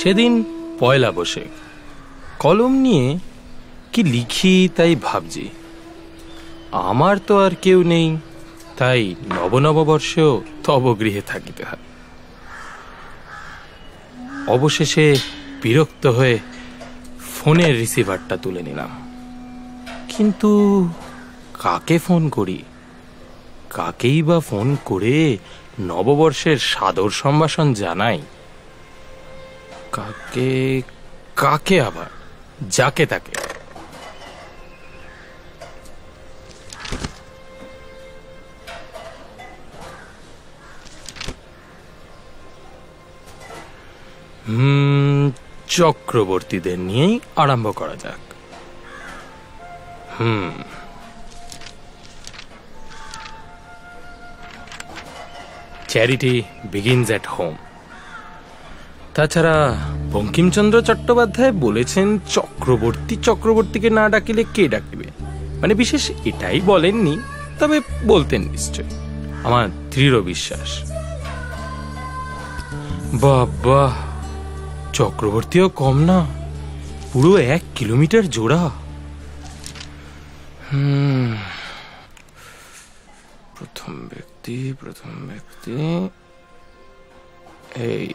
সেদিন পয়লা বৈশাখ। কলম নিয়ে কি লিখি তাই ভাবছি। আমার তো আর কেউ নেই, তাই নবনববর্ষ তবগৃহে থাকিতে হয়। অবশেষে বিরক্ত হয়ে ফোনের রিসিভারটা তুলে নিলাম, কিন্তু কাকে ফোন করি, কাকেই বা ফোন করে নববর্ষের সাদর সম্ভাষণ জানাই? কাকে কাকে আবার, যাকে তাকে। চক্রবর্তীদের নিয়েই আরম্ভ করা যাক। Charity begins at home. তাছাড়া বঙ্কিমচন্দ্র চট্টোপাধ্যায় বলেছেন চক্রবর্তীকে না ডাকিলে কে ডাকিবে, মানে বিশেষ এটাই বলেননি, তবে বলতেন নিশ্চয়, আমার দৃঢ় বিশ্বাস। বাবা, চক্রবর্তীও কম না, পুরো 1 কিলোমিটার জোড়া। প্রথম ব্যক্তি এই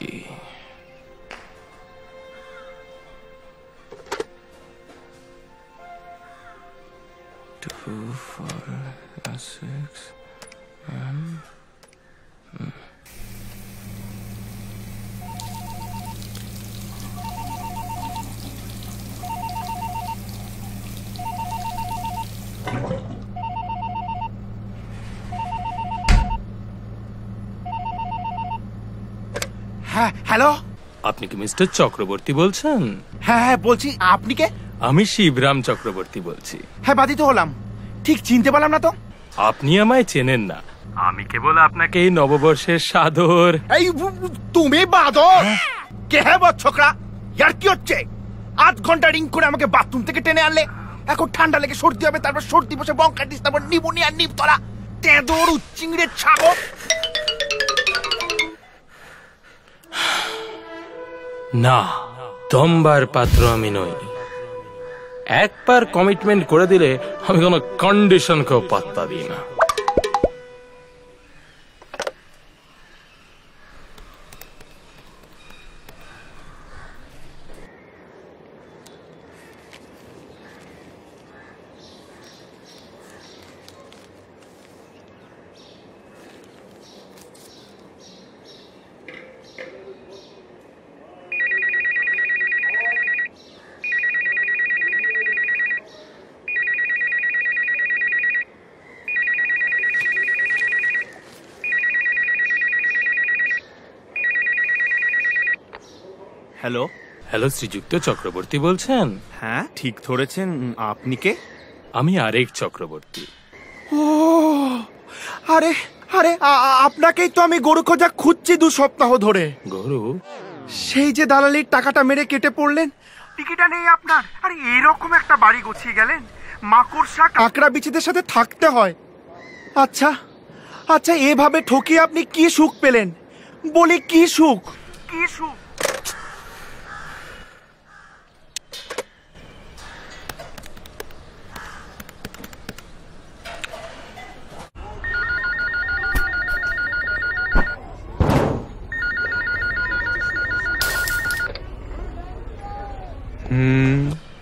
হ্যালো, আপনি কি মিস্টার চক্রবর্তী বলছেন? হ্যাঁ বলছি। আপনি কে? আমি শিবরাম চক্রবর্তী বলছি। হ্যাঁ, বাধিত হলাম, ঠিক চিনতে পারলাম না তো। আপনি আমায় চেনেন না, আমি কেবল আপনাকে এই নববর্ষের সাদর। এই তুমি বাদর? কে হে ছোকরা, ইয়ার কি হচ্ছে? আধ ঘন্টা রিং করে আমাকে বাথরুম থেকে টেনে আনলে। এখন ঠান্ডা লেগে সর্দি হবে, তারপর সর্দি বসে বঙ্কাটিস, তারপর নিউমোনিয়া, নিপতলা, তেঁদর, উচ্চিংড়ে, ছাগল। না, দমবার পাত্র আমি নই। একবার কমিটমেন্ট করে দিলে আমি কোনো কন্ডিশনকেও পাত্তা দিই না। হ্যালো হ্যালো, শ্রীযুক্ত চক্রবর্তী বলছেন? হ্যাঁ, ঠিক ধরেছেন। আপনি কে? আমি আরেক চক্রবর্তী। ও আরে আরে, আপনাকেই তো আমি গরু খোঁজা খুঁজছি 2 সপ্তাহ ধরে। গরু? সেই যে দালালির টাকাটা মেরে কেটে পড়লেন। টিকিটা নেই আপনার? আরে এরকম একটা বাড়ি গুছিয়ে গেলেন, মাকড়সা কাঁকড়া বিচিদের সাথে থাকতে হয়। আচ্ছা আচ্ছা, এভাবে ঠকিয়ে আপনি কি সুখ পেলেন? বলি কি সুখ? কি সুখ?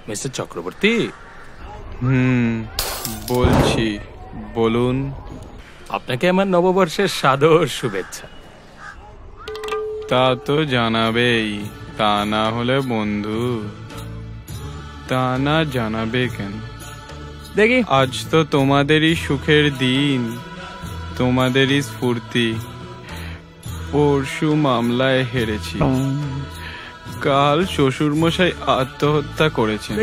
মিস্টার চক্রবর্তী? বলছি, বলুন। আপনাকে আমার নববর্ষের সাদর শুভেচ্ছা। তা তো জানাবেই, তা না হলে বন্ধু। তা না জানাবে কেন? দেখি, আজ তো তোমাদেরই সুখের দিন, তোমাদেরই স্ফূর্তি। পরশু মামলায় হেরেছি, কাল শ্বশুরমশাই আত্মহত্যা করেছেন,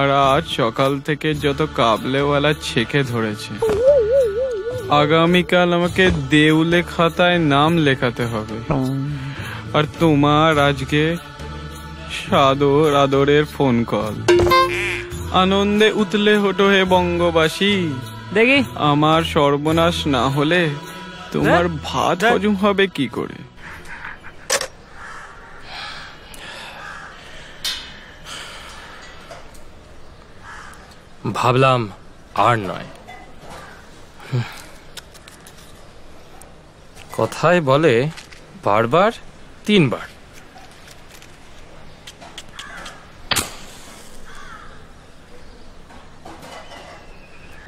আর আজ সকাল থেকে যত কাবলেওয়ালা ছেঁকে ধরেছে। আগামীকাল আমাকে দেউলে খাতায় নাম লেখাতে হবে, আর তোমার আজকে সাদর আদরের ফোন কল। আনন্দে উতলে হটো হে বঙ্গবাসী। দেখি, আমার সর্বনাশ না হলে তোমার ভাত হজম হবে কি করে? ভাবলাম আর নয়। কথায় বলে বারবার তিনবার।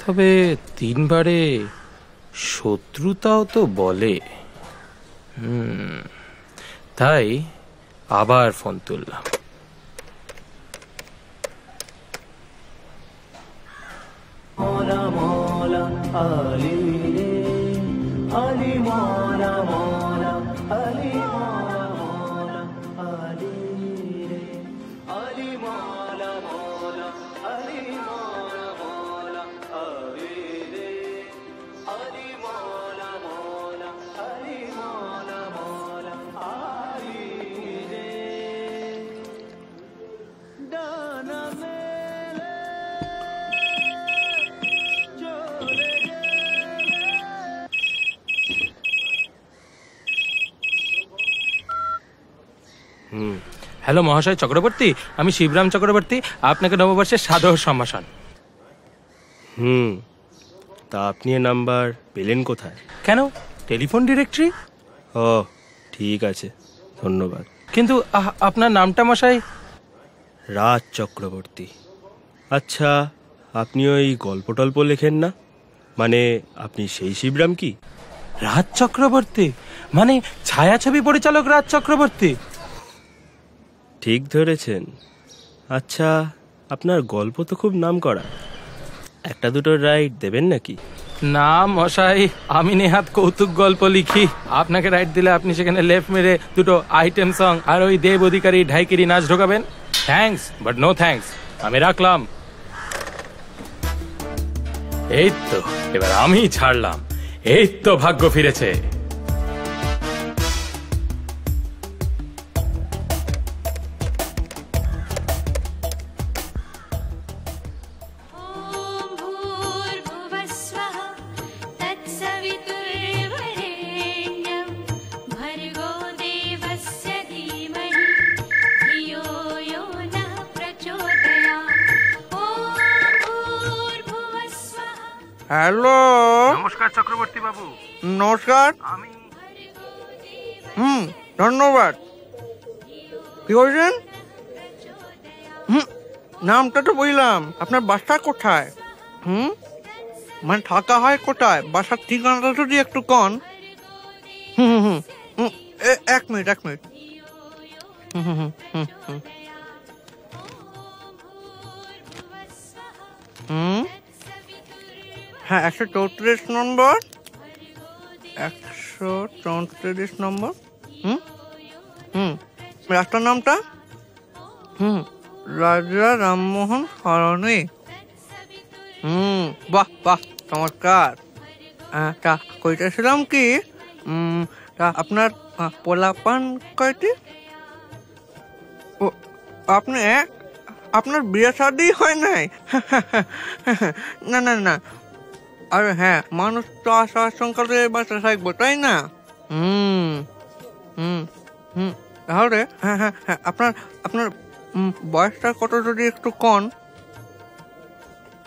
তবে তিনবারে শত্রুতাও তো বলে। তাই আবার ফোন তুললাম। হ্যালো মহাশয় চক্রবর্তী, আমি শিবরাম চক্রবর্তী। আপনাকে নববর্ষের সাদর সম্ভাষণ। তা আপনি নাম্বার পেলেন কোথায়? কেন, টেলিফোন ডিরেক্টরি। ও ঠিক আছে, ধন্যবাদ। কিন্তু আপনার নামটা মশাই? রাজ চক্রবর্তী। আচ্ছা, আপনি ওই গল্প টল্প লেখেন না? মানে আপনি সেই শিবরাম কি? রাজ চক্রবর্তী মানে ছায়াছবি পরিচালক রাজ চক্রবর্তী। ঠিক ধরেছেন। আচ্ছা, আপনার গল্প তো খুব নাম করা, একটা দুটো রাইট দেবেন নাকি? না মশাই, আমি নেহাত কৌতুক গল্প লিখি। আপনাকে রাইট দিলে আপনি সেখানে লেফট মেরে দুটো আইটেম সং আর ওই দেব অধিকারী ঢাইকিরি নাচ ঢোকাবেন। থ্যাঙ্কস বাট নো থ্যাঙ্কস, আমি রাখলাম। এই তো এবার আমি ছাড়লাম। এই তো ভাগ্য ফিরেছে। হ্যালো, নমস্কার চক্রবর্তী বাবু। নমস্কার। আমি ধন্যবাদ। কি বলছেন? নামটা তো বললাম, আপনার বাসা কোথায়? মানে থাকা হয় কোথায়? বাসার ঠিকানাটা যদি একটু কন। এক মিনিট। হ্যাঁ, 134 নম্বর। 134 নম্বর। রাস্তার নামটা? রাজা রামমোহন সরণি। বাহ বাহ, চমৎকার। তা কইতেছিলাম কি, তা আপনার পোলাপান কয়টি? ও আপনি এক, আপনার বিয়ে শাদি হয় নাই? না। আর হ্যাঁ, মানুষ তো আশা আশঙ্কা বাসা থাকবো, তাই না? তাহলে হ্যাঁ, আপনার বয়সটা কত যদি একটু কন।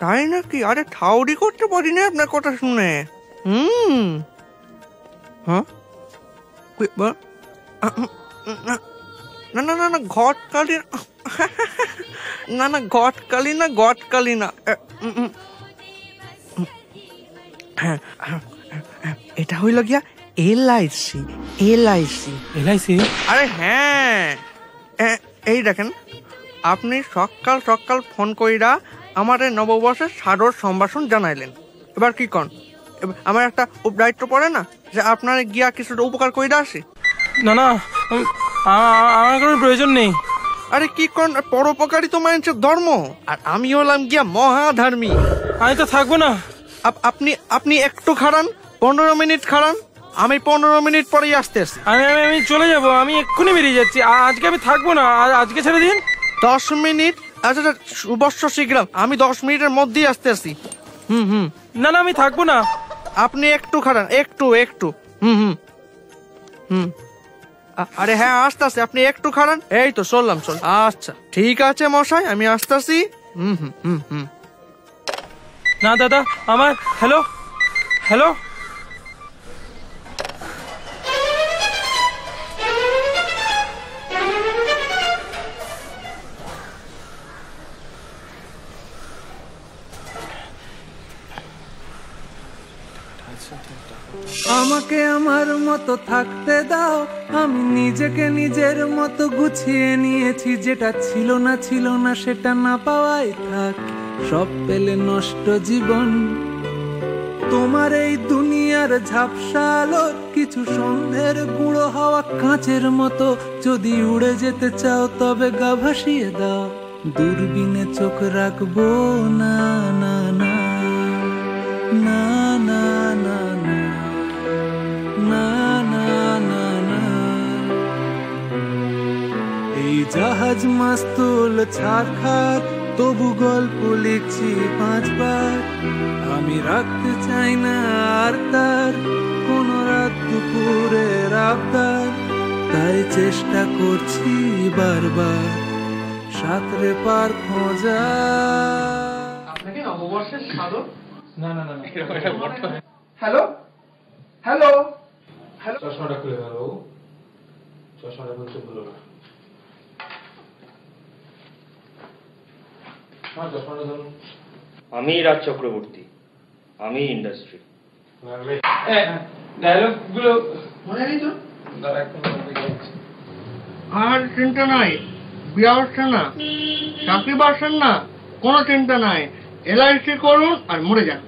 তাই নাকি? আরে ঠাউরি করতে পারি না আপনার কথা শুনে। না, ঘটকালি না, ঘটকালি না। এটা হইল গিয়া LIC। আরে হ্যাঁ, এই দেখেন, আপনি সকাল ফোন কইরা আমাদের নববর্ষের সাদর সম্ভাষণ জানাইলেন। এবার কি কন, আমার একটা দায়িত্ব পড়ে না যে আপনার গিয়া কিছু উপকার কইরা আসি? না, আমার কোনো প্রয়োজন নেই। আরে কি কন, পরোপকারী তো মানুষের ধর্ম, আর আমি হলাম গিয়া মহাধর্মী। আমি তো থাকবো না, আপনি একটু খাড়ান, 15 মিনিট খাড়ান, আমি 15 মিনিট পরেই আসতেছি। আমি চলে যাব, আমি এক্ষুনি বেরিয়ে যাচ্ছি। আজকে আমি থাকবো না, আজকে ছেড়ে দিন। 10 মিনিট? আচ্ছা সুবর্ষ শীঘ্রাম, আমি 10 মিনিটের মধ্যেই আসতেছি। না, আমি থাকবো না, আপনি একটু খাড়ান, একটু। আরে হ্যাঁ, আসতেছি, আপনি একটু খাড়ান। এই তো চললাম। আচ্ছা ঠিক আছে মশাই, আমি আসতেছি। না দাদা আমার হ্যালো হ্যালো আমাকে আমার মতো থাকতে দাও, আমি নিজেকে নিজের মতো গুছিয়ে নিয়েছি। যেটা ছিল না সেটা না পাওয়াই থাক, সব পেলে নষ্ট জীবন। তোমার এই দুনিয়ার ঝাপসা আলো কিছু সন্ধের গুঁড়ো হাওয়া কাঁচের মতো, যদি উড়ে যেতে চাও তবে গা ভাসিয়ে দাও, দূরবীনে চোখ রাখবো না না না না না না না না না। এই জাহাজ মাস্তুল ছারখার, তবু গল্প লিখছি 5 বার। আমি রাখতে চাই না আর তার কোন রাত দুপুরের আবদার, তাই চেষ্টা করছি বারবার সাঁতরে পার খোঁজা। আপনাকে নববর্ষের স্বাগত। না না না হ্যালো হ্যালো হ্যালো চশমাটা খুলে দাও, চশমাটা খুলতে ভুলো না। আমি রাজ চক্রবর্তী, আমি ইন্ডাস্ট্রি। ডায়লগ গুলো মনে নেই তো? আর চিন্তা নাই, বিয়া হচ্ছে না, চাকরি পাচ্ছেন না, কোনো চিন্তা নাই, LIC করুন আর মরে যান।